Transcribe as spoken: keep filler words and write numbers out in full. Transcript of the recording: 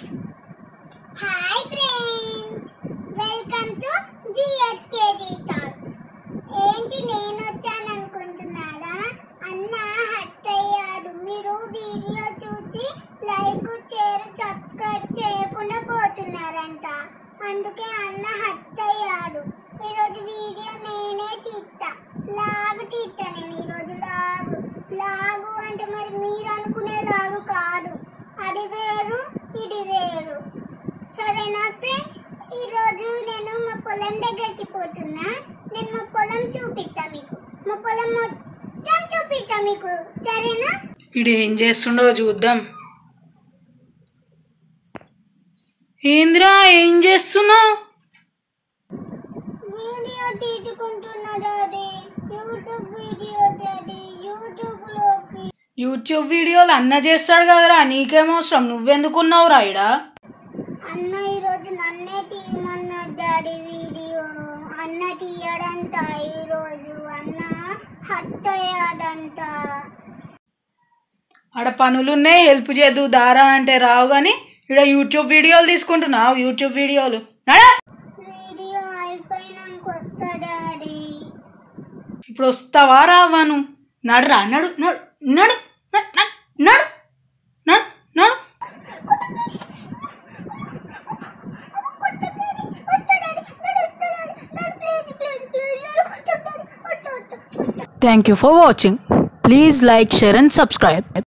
Hi friends, welcome to G H K Talks. ఏంటి నేను వచ్చాను అనుకుంటున్నారా? అన్న హట్ అయ్యాడు. మీరు వీడియో చూసి లైక్ షేర్ సబ్స్క్రైబ్ చేయకుండా పోతున్నారంట. అందుకే అన్న హట్ అయ్యాడు. ఈ రోజు వీడియో నేనే తీస్తా. లాగు తీస్తా నేను ఈ రోజు లాగు. లాగు అంటే మరి మీరు అనుకునే లాగు కాదు. అది వేరు ఇది వేరు. సరేనా ఫ్రెండ్స్, ఈరోజు నేను మా పొలం దగ్గరికి పోతున్నా. నేను మా పొలం చూపిస్తా మీకు, మా పొలం మొత్తం చూపిస్తా మీకు. సరేనా, ఇది ఏం చేస్తుండో చూద్దాం. ఏంద్రా ఏం చేస్తున్నావు? వీడియో తీసుకుంటున్నా డాడీ. YouTube video daddy. యూట్యూబ్లోకి యూట్యూబ్ వీడియోలు అన్న చేస్తాడు కదరా, నీకేమవసరం? నువ్వెందుకున్నావు రా ఇడా? అన్న ఈరోజు నన్నే తీయమన్నాడు డాడీ వీడియో. అన్న తీయడంట ఈరోజు. అన్న హట్ అయ్యాడంట. ఆడ పనులున్నాయి, హెల్ప్ చేద్దు దారా అంటే రావు. కానీ ఇక్కడ యూట్యూబ్ వీడియోలు తీసుకుంటున్నావు. యూట్యూబ్ వీడియోలు వీడియో అయిపోయినాక వస్తా డాడీ. ఇప్పుడు వస్తావా రావాను? నడురా నడు నడు నడు నడు నడు నడు. Thank you for watching. Please like, share and subscribe.